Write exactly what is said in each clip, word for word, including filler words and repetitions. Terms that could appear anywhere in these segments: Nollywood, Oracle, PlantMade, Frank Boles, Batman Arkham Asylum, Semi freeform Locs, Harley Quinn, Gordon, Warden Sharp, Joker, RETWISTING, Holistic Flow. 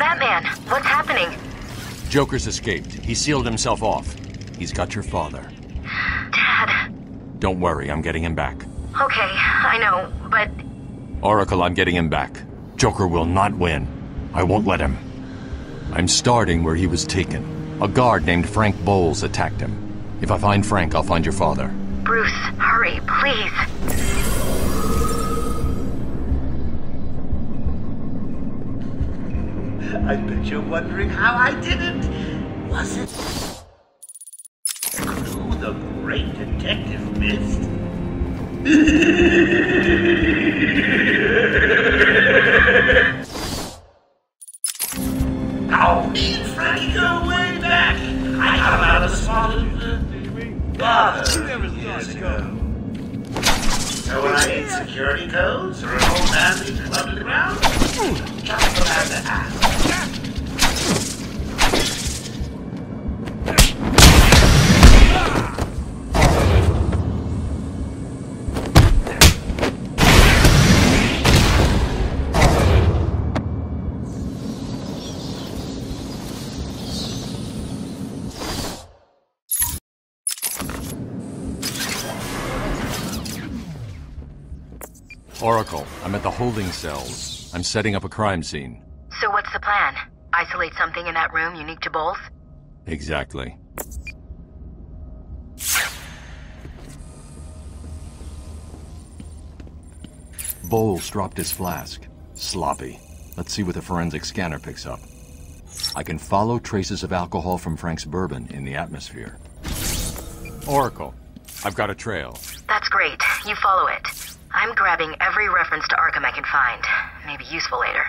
Batman, what's happening? Joker's escaped. He sealed himself off. He's got your father. Dad. Don't worry, I'm getting him back. Okay, I know, but... Oracle, I'm getting him back. Joker will not win. I won't let him. I'm starting where he was taken. A guard named Frank Boles attacked him. If I find Frank, I'll find your father. Bruce, hurry, please. I bet you're wondering how I didn't. Was it who the great detective missed? Oh, me and Frankie go way back. I come out of the spot of father years ago. So when I need security codes or an old man being clubbed around, just go out to ask. Oracle, I'm at the holding cells. I'm setting up a crime scene. So what's the plan? Isolate something in that room unique to both? Exactly. Boles dropped his flask. Sloppy. Let's see what the forensic scanner picks up. I can follow traces of alcohol from Frank's bourbon in the atmosphere. Oracle, I've got a trail. That's great. You follow it. I'm grabbing every reference to Arkham I can find. Maybe useful later.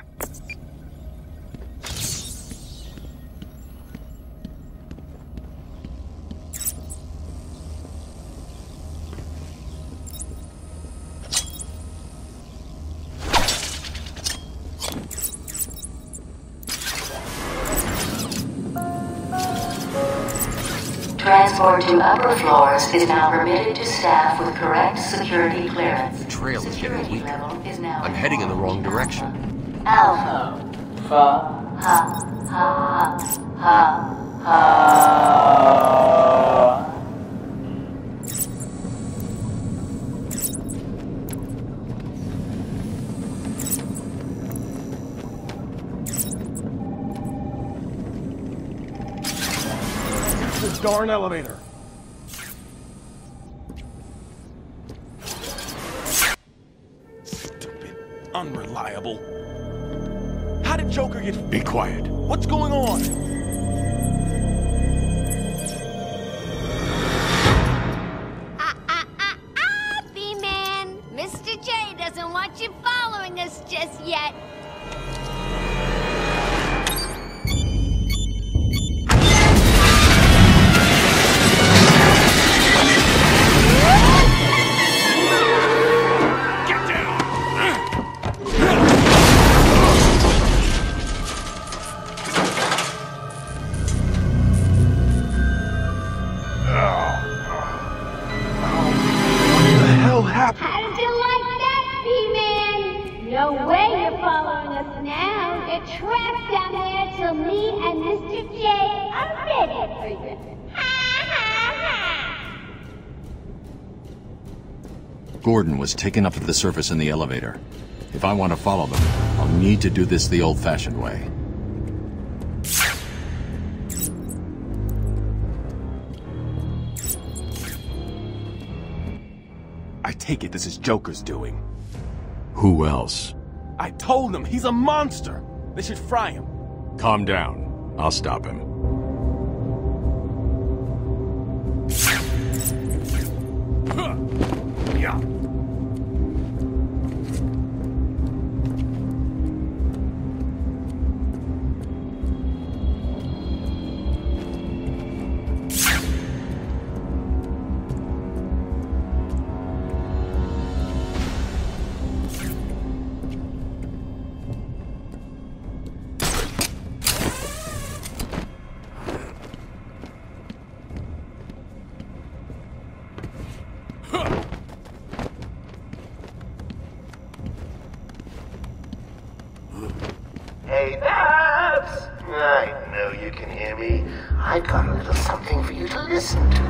Transport to upper floors is now permitted to staff with correct security clearance. The trail is getting weaker. I'm heading in the wrong direction. Alpha. Fa. Ha. Ha. Ha. Ha. Darn elevator. Stupid. Unreliable. How did Joker get... Be quiet. What's going on? Ah, ah, ah, ah, B-Man. Mister J doesn't want you following us just yet. Gordon was taken up to the surface in the elevator. If I want to follow them, I'll need to do this the old-fashioned way. I take it this is Joker's doing. Who else? I told them he's a monster. They should fry him. Calm down. I'll stop him. Yeah. I've got a little something for you to listen to.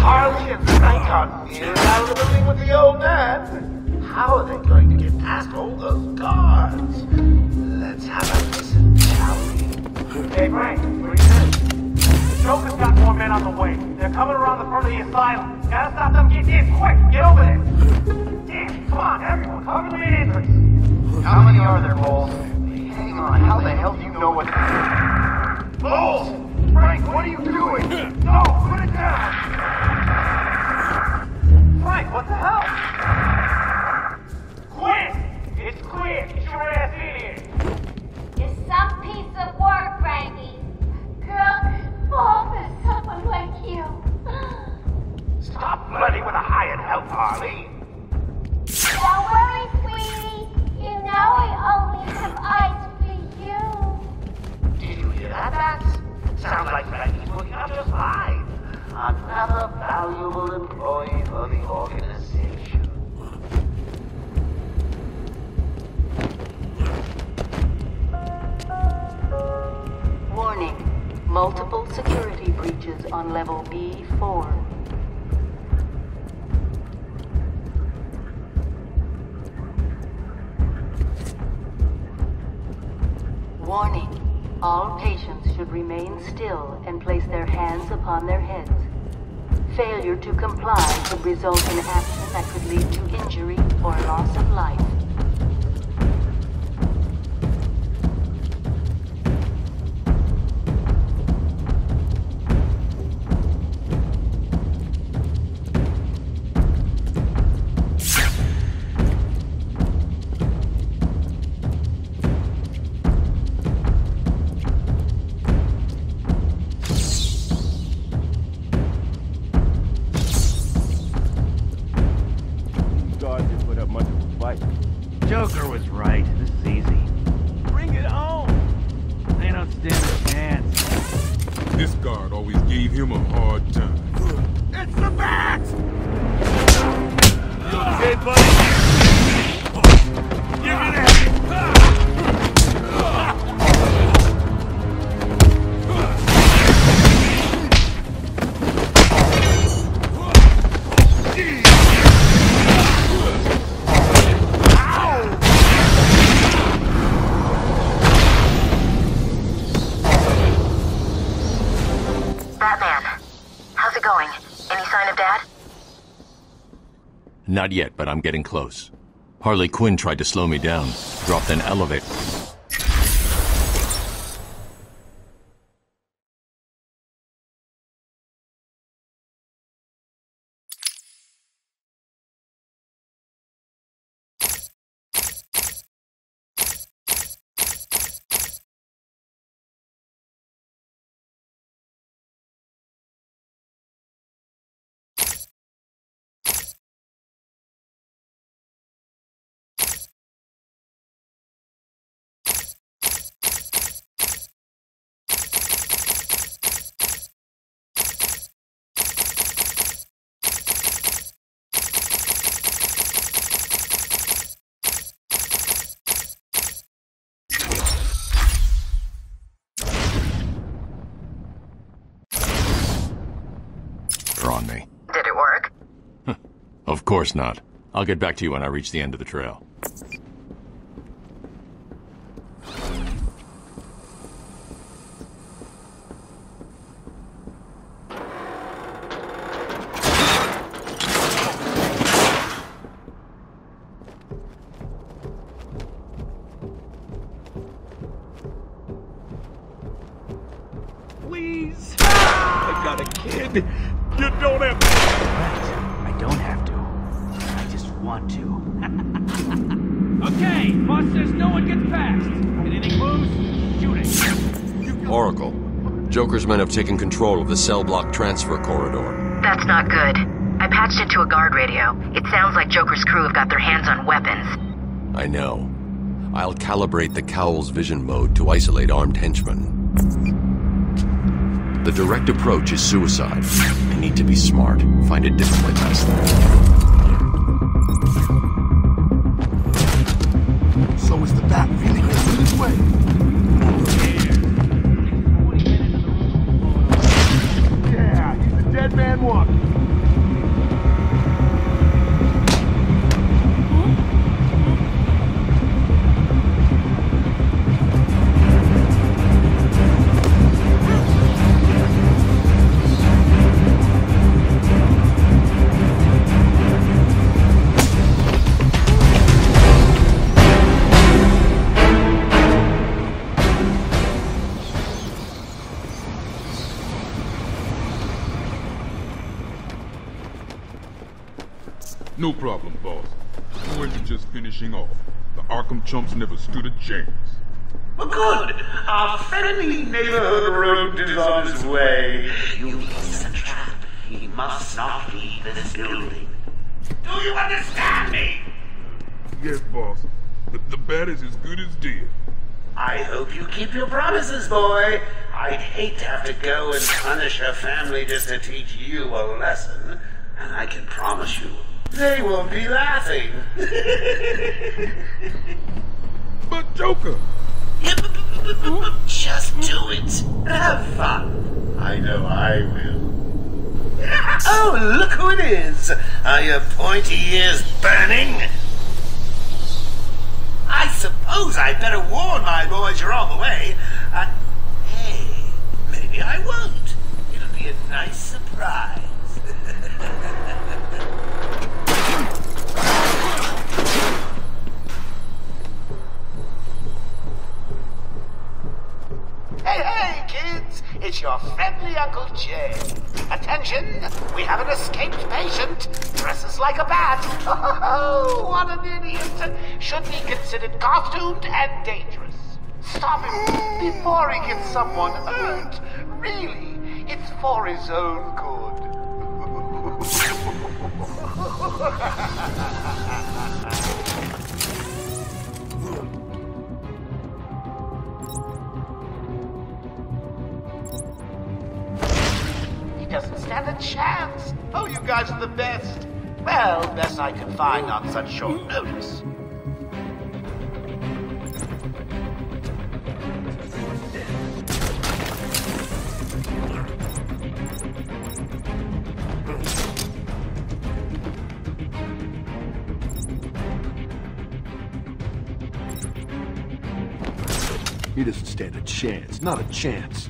Harley and Frank are near out of the building with the old man. How are they going to get past all those guards? Let's have a listen, shall we? Hey, Frank, where are you going? The Joker's got more men on the way. They're coming around the front of the asylum. Gotta stop them getting in quick. Get over there. Damn, come on, everyone. Come to me and Andrews. How many are there, Boles? Hang on, how the hell do you know what to do? Boles! Frank, what are you doing? No, put it down! Frank, what the hell? Quit! It's quick! Get your ass in here! You're some piece of work, Frankie. Girl could fall for someone like you. Stop bloody with a hired help, Harley! Don't worry, sweetie. You know I only have eyes for you. Did you hear that, Bats? Sounds like Frankie's looking up just fine. Another valuable employee for the organization. Warning. Multiple security breaches on level B four. Warning. All patients should remain still and place their hands upon their heads. Failure to comply could result in action that could lead to injury or loss of life. Joker was right. This is easy. Bring it on! They don't stand a chance. This guard always gave him a hard time. It's the Bat! You okay, buddy? You're gonna have it! Not yet, but I'm getting close. Harley Quinn tried to slow me down, dropped an elevator. On me. Did it work? Of course not. I'll get back to you when I reach the end of the trail. Please! I got a kid! You don't have to! Right. I don't have to. I just want to. Okay, boss says no one gets past. Anything loose? Shoot it. Oracle, Joker's men have taken control of the cell block transfer corridor. That's not good. I patched it to a guard radio. It sounds like Joker's crew have got their hands on weapons. I know. I'll calibrate the Cowl's vision mode to isolate armed henchmen. The direct approach is suicide. I need to be smart. Find a different way past that. So is the Bat really going this way? Over here. No problem, boss. We're just finishing off. The Arkham chumps never stood a chance. Well, good. Our friendly neighborhood rodent is on his way. You missed the trap. He must not leave this building. Do you understand me? Yes, boss. The, the bat is as good as dead. I hope you keep your promises, boy. I'd hate to have to go and punish her family just to teach you a lesson. And I can promise you, they won't be laughing. But Joker! Yeah, b b b b b just do it. Have fun. I know I will. Oh, look who it is. Are your pointy ears burning? I suppose I'd better warn my boys you're on the way. Uh, hey, maybe I won't. It'll be a nice surprise. Hey, hey, kids! It's your friendly Uncle Jay. Attention! We have an escaped patient. Dresses like a bat. Oh, what an idiot! Should be considered costumed and dangerous. Stop him before he gets someone hurt. Really, it's for his own good. Doesn't stand a chance. Oh, you guys are the best. Well, best I could find on such short notice. He doesn't stand a chance. Not a chance.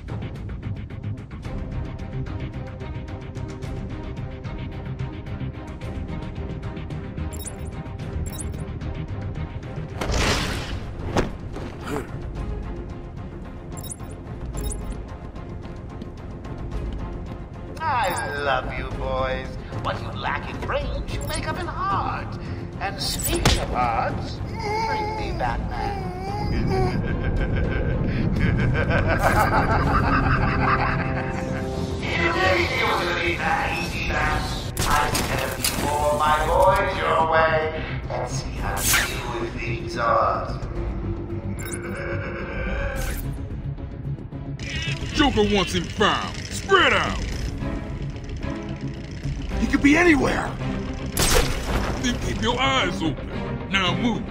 Joker wants him found. Spread out! He could be anywhere! Then keep your eyes open. Now move.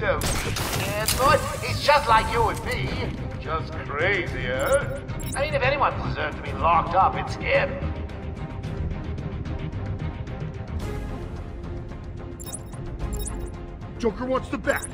Don't be scared, boy. He's just like you and me. Just crazier. I mean, if anyone deserved to be locked up, it's him. Joker wants the bat.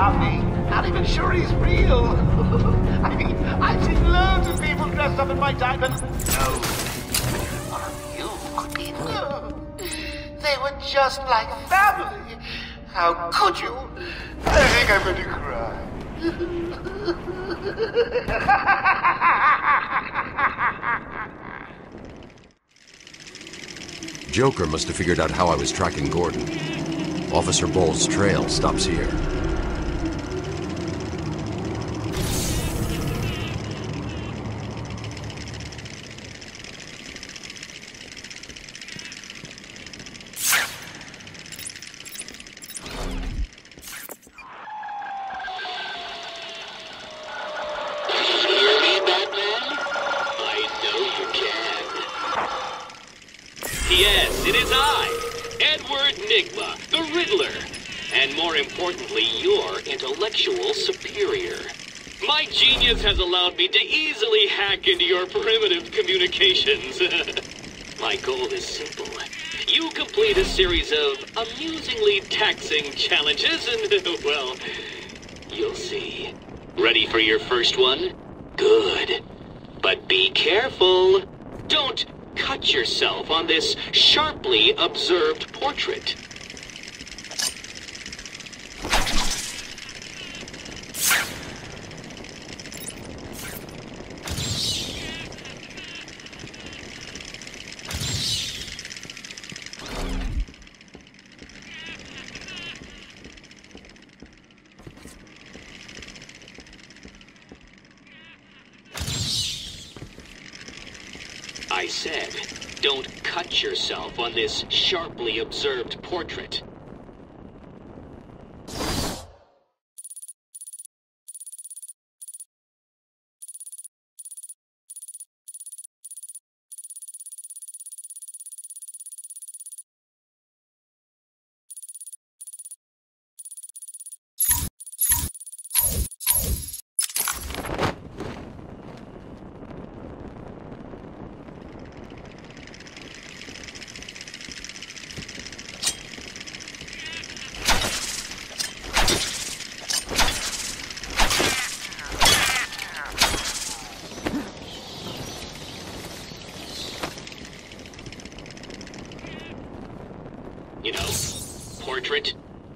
about me. Not even sure he's real. I mean, I've seen loads of people dressed up in my time, but no. One of you could be them. They were just like family. How could you? I think I'm going to cry. Joker must have figured out how I was tracking Gordon. Officer Boles' trail stops here. Has allowed me to easily hack into your primitive communications. My goal is simple. You complete a series of amusingly taxing challenges and, well, you'll see. Ready for your first one? Good. But be careful. Don't cut yourself on this sharply observed portrait. Yourself on this sharply observed portrait.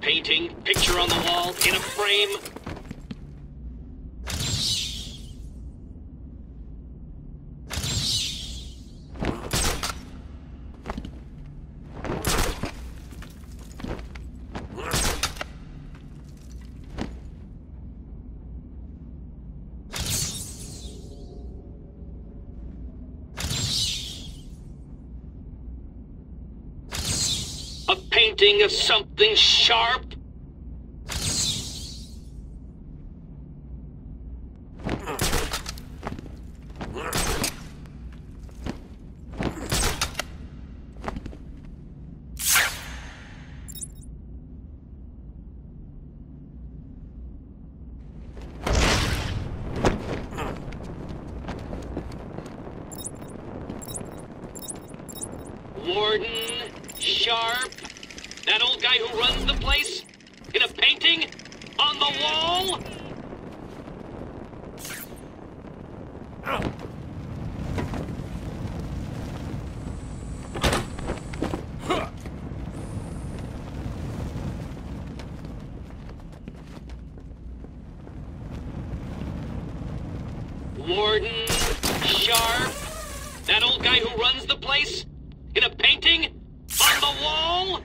Painting, picture on the wall, in a frame. A painting of something sharp. Warden Sharp, that old guy who runs the place, in a painting, on the wall. Warden Sharp, that old guy who runs the place, in a painting, on the wall.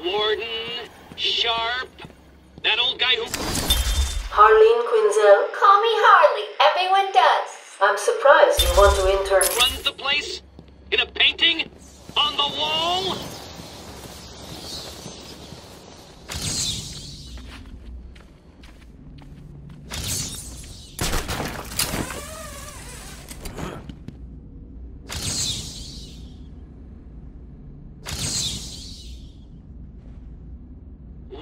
Warden Sharp, that old guy who... Harley Quinn. Call me Harley. Everyone does. I'm surprised you want to intern. Runs the place, in a painting, on the wall.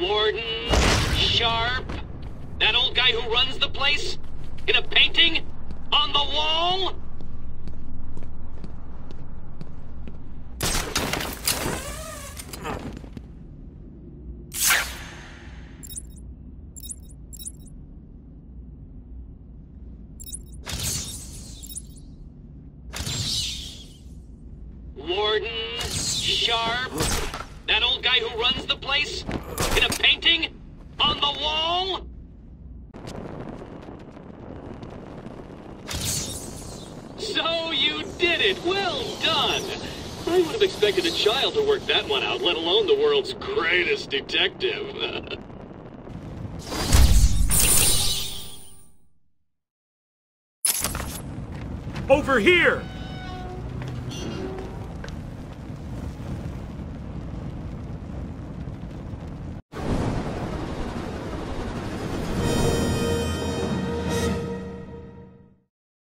Warden Sharp? That old guy who runs the place? In a painting? On the wall? Warden Sharp? That old guy who runs the place? In a painting? On the wall? So you did it! Well done! I would have expected a child to work that one out, let alone the world's greatest detective. Over here!